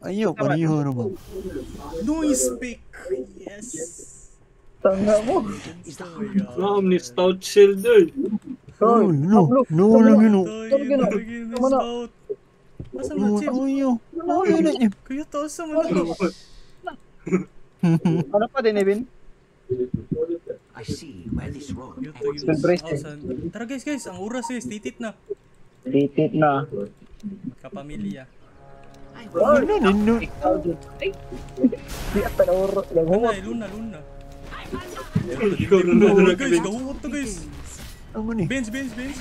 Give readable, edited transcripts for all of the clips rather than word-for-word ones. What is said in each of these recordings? Ayo, pariyo naman. Noise pick. Yes. Tanga mo. No, ni stout shielder. No, no. No, no, no. Masa mo chip? Kuya taos sa mga loob. Ano pa din, Evin? I see where this road ends. Tara guys, ang oras guys, titit na. Titit na. Kapamilya. Oh, no. Di apa lor, lagumot. Luna. Guys, gawat to guys. Ano ni? Bench. Luna.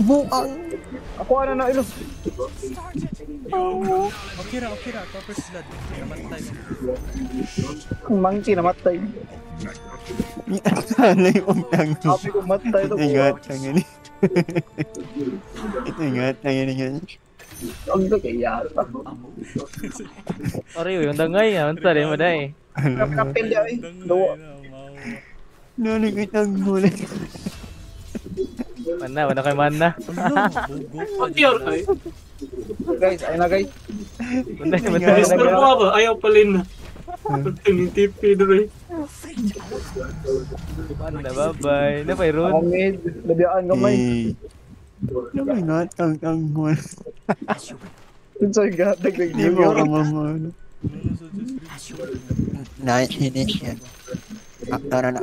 Buang. Ako ana na ilo. Okira, tapos sila. Namatay. Mangti namatay. Alay umtang. Sabi ko matay to. Ingat ang ini. Ito ingat. Ang gaya yata. Sorry, yung dangay nga, unta rin mo dai. Kapil daw eh. No, nagitang gulit. Mana kay mana. Guys, ayun na guys. Mister mo ba? Ayaw palin na. Tinitipi doon eh. Anda babay, na pay road. Kamid, labiaan kamay. Kamay na, tang-tangol. Sorry ka, nagdagdag mo ka mamano. Night finish. Aktara na.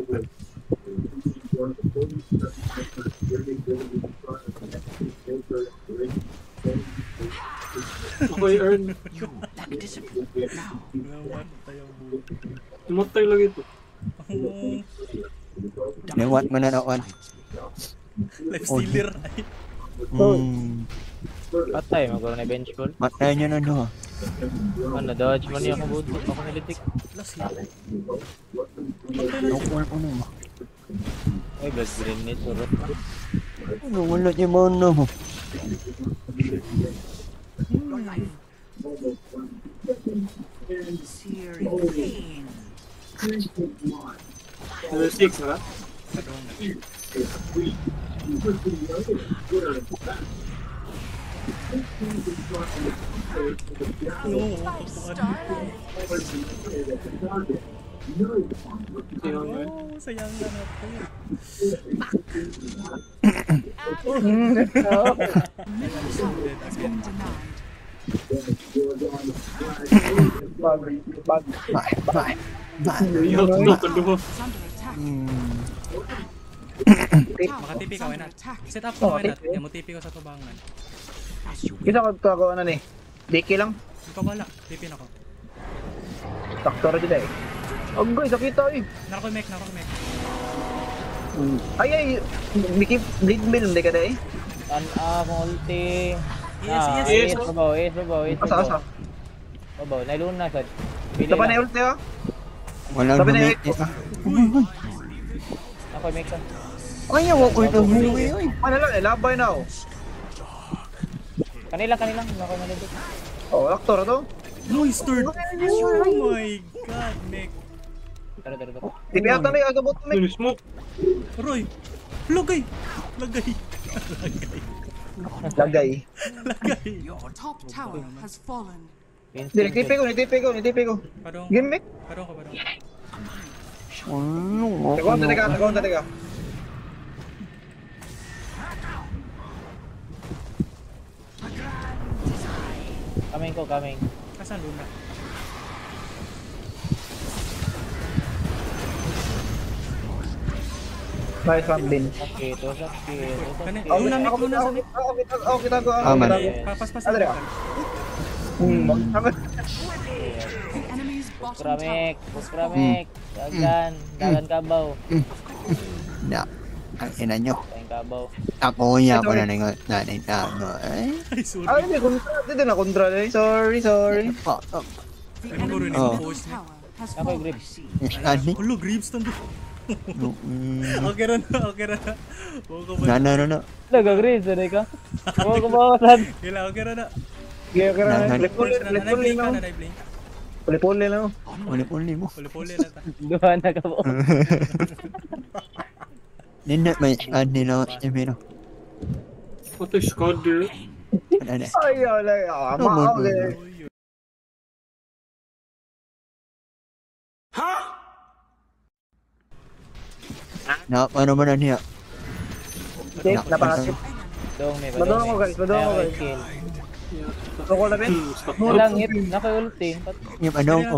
Okay, Earn. Tumatay lang ito. Lewat mana naon? Life stealer. Patay magro na bench ball. Patay niya na no. Ano dodge man niya ako buto ako nilitik. No. Ay best green nito ro. Ano wala niya mo no. Level 6 ha? Sayang banget. Bye. Makatipi ka wenat. Set up ko wenat. Yan mo tipi ko sa tubangan. Kita ko ano ni. Deki lang. Ikaw wala. Tipin ako. Taktora dito eh. Oh guys, nakita eh. Narko-mech. Ay. Miki bleed mill de kada eh. An multi. Yes. Babaw. Asa. Babaw, nailun na sad. Tapa na ult yo. Wala na. Ako make sa. Oy, wag ko ito. Oy, para lang labay na oh. Kanila. Ako na dito. Oh, aktor to. Monster. Oh my god, make. Tara. Tipi ata ni agabot ni. Smoke. Roy. Lagay. Your top tower has fallen. Direktipe ko. Gimmick. Parang. Ano? Teka. Coming. Kasan Luna? Nice one, Lin. Okay, okay. Kita Kramek, dagan kabaw. Nah, enaknya. Ako niya pala nang nagtago. Ay, may kontra din na kontra din. Sorry. Ako grip. Hello, grips tando. Okay ra na. No. Nagagrees na ka. Kumabawasan. Gila, okay ra na. Level Pole-pole na. Duha na ka po. Nindot may squad nila. What is squad? Aneh-aneh. Oh iya lah, maaf deh. Hah? Nah, mana-mana nih ya? Kenapa nasib? Badong mo guys, badong mo guys. Ako namin? Langit, naka-ulting. Yung anong ko?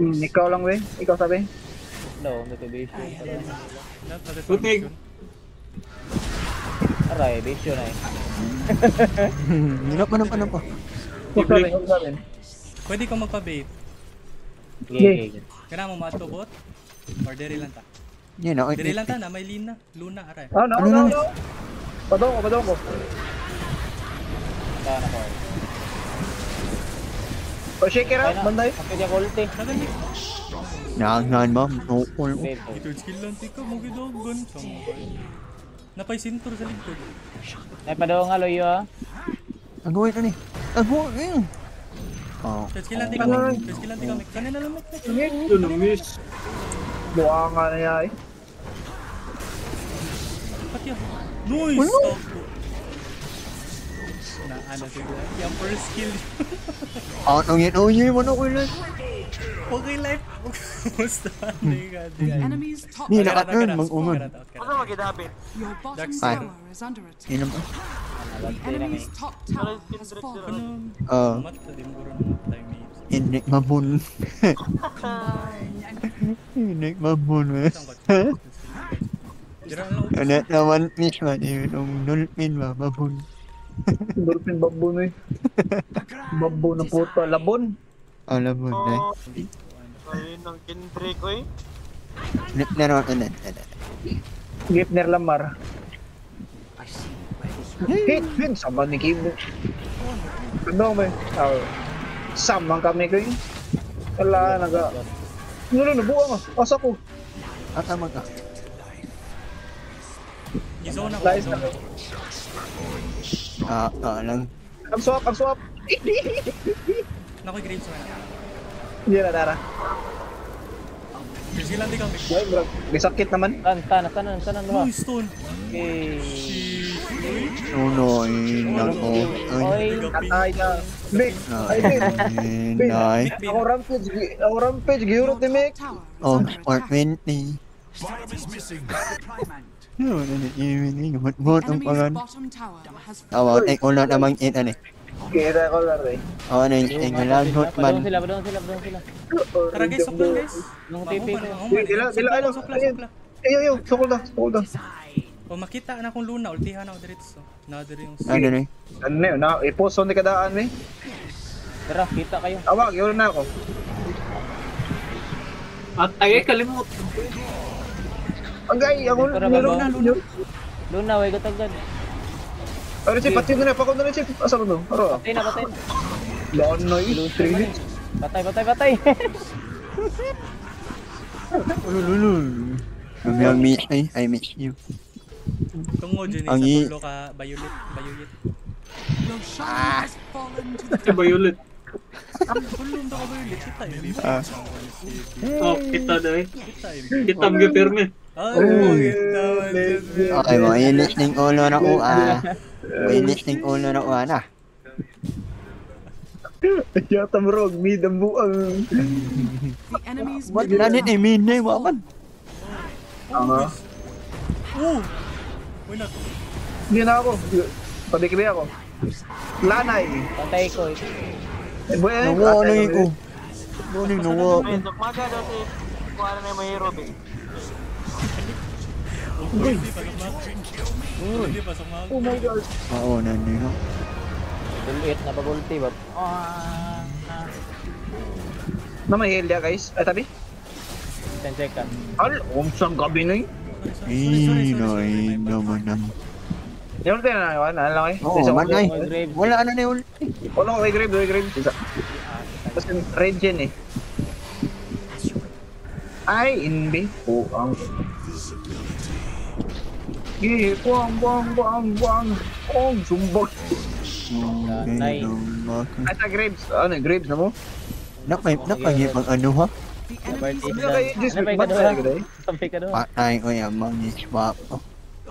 Ikaw lang we, ikaw sabi? No, motivation. Putig! Aray, vision ay. Ano pa? Huwag sabi. Pwede kang magpa-bait. Okay. Kaya mo matubot? Or deri lang ta? Deri lang ta na, may lean na. Luna, aray. Ano na? Padong ko, padong ko. Saan ako? O, shaker out, banday. Sakit niya ko ulti. Naangahan mo, no-call mo. Third skill lang, tika, magidogon. Napaisintor sa ligtod. Ay, padong nga, loyo ha. Ang gawin ka ni. Ang gawin! Third skill lang, tika, mek. Third skill lang, tika, mek. Kanina lang, mek. Ito na, miss. Buha nga na yan eh. Pati ako. Nice! Stop ko! Naana siguro. Yung first kill yun. Out ng yun. Oh yun yung ano ko yun. Okay life. Musta ano yung ganda. Hindi nakat nun. Mag-uman. Ano mag-idabit? Ay. Inom pa. Enigmabun. Enigmabun. Ano na one piece man eh, yung dolphin ba, babon. Dolphin babon eh. Babon na puto, labon. Oh, labon eh. Ayun ang kintre ko eh. Gipner lang, Gipner Lamar. Hit, sama ni Kibo. Ano ba eh? Samang kami ko eh. Wala, naga. Nulo, nabuha ka, asa ko. Atama ka. Isona ko. Lang. Ang swap. Nakoy green sa mana. Hindi na tara. Busy lang dito. Boy, bro. May sakit naman. Tanan mo. Stone. Okay. Oh no, nako. Oy, atay na. Big. Ay. Rampage, giuro timek. Oh, apartment ni. No, ini ngemot-ngemot ang pangan. Tawa, take all out namang it, ano eh. Kira ko lang eh. Oo, ano yung take all out, hotman. Padong sila. Tara guys, sukul guys. Nung tipi ko. Sila. Ayun, sukul na. O makita na kung Luna, ultihan ako dirito. Another yung... Ano yun, iposo ni kadaan eh. Tara, kita kayo. Awag, yun na ako. At ay, kalimut. Anggay, ako Luna, way katagad. Pero Chief, pati na napakot na rin Chief. Asa ko no? Aro ah. Patay na. Lonoy, 3 minutes. Patay. Ululul. I miss you. Tungo dyan yung sa pulo ka, Bayulit. Ah! Bayulit. Tulong na ka Bayulit, kita yun. Oh, kita na eh. Kita mga perme. Oh, okay, mainit ng ulo na uwa. Yata mrog, may dambuang. What lanit eh, may name waman. Oh! Hindi na ako. Pabikibay ako. Lanay! Patay ko eh. Nawa lang ako. Nagmaga daw si kuha na yung mahiro eh. Oh my god. Oo, nandiyo. Dulit na pag-ulti ba? Na may heal niya guys. Ay, tabi. Tensekan. Al, umsang gabi na eh. Inoy naman naman. Yung ulti na naman, ano lang eh? Oo, manay. Wala na yung ulti. Wala ko, may grave. Tapos yung red gen eh. Ay, inbi. Oo, ang... Gih, buang. Oh, sumbok. Nay. Ata grapes, ano grapes namo? Nak may pang ano ha? Patay ko yung mga swap.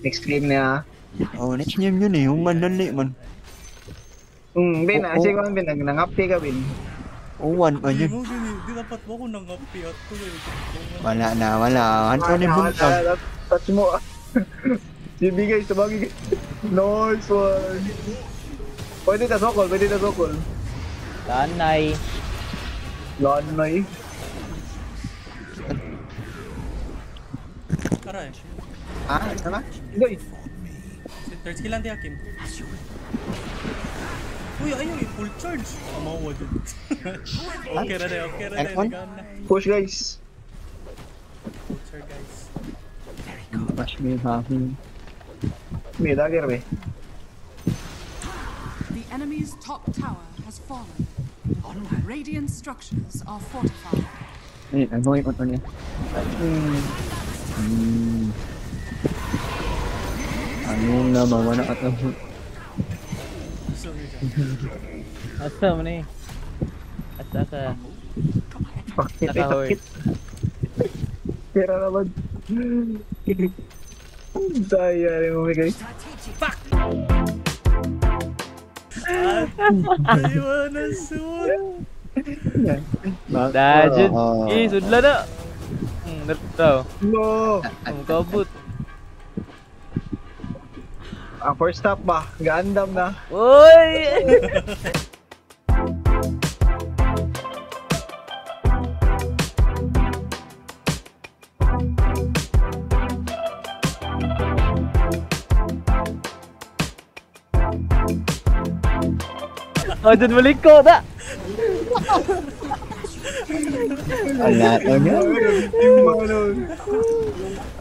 Next game na. Oh, next game yun eh. Humanali man. Ben, kasi ko Ben, nangapi ka Ben. Oh, one pa yun. Hindi dapat mo kung nangapi at ko eh. Wala na, wala. Ano ni Buntag? Touch mo ah. Ibigay, sabagay. Nice one. Pwede na sokol, pwede na sokol. Lanay. Lanay. Aray. Ah, ito na? Igoy. Third skill lang di Hakim. Uy, ayaw eh, full charge. Amawa dyan. Okay na rin, okay na rin. Push guys. Full charge guys. Bash me yung Hakim. May dagger eh. The enemy's top tower has fallen. Radiant structures are fortified. Ayun, ang buhay ko ito niya. Ano na mawala at ako. Asa mo na eh. Asa. Pakit ay pakit. Pera naman. Daya rin mo guys. Fuck! Ayaw na soon. Dajun. Eh, sudla na. Nerto. No. Ang kabut. Ang first stop ba? Gandam na. Uy! Oh, dyan balik ko na! Ala to niya.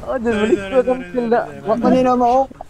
Oh, dyan balik ko na. Wag mo ninaman ako.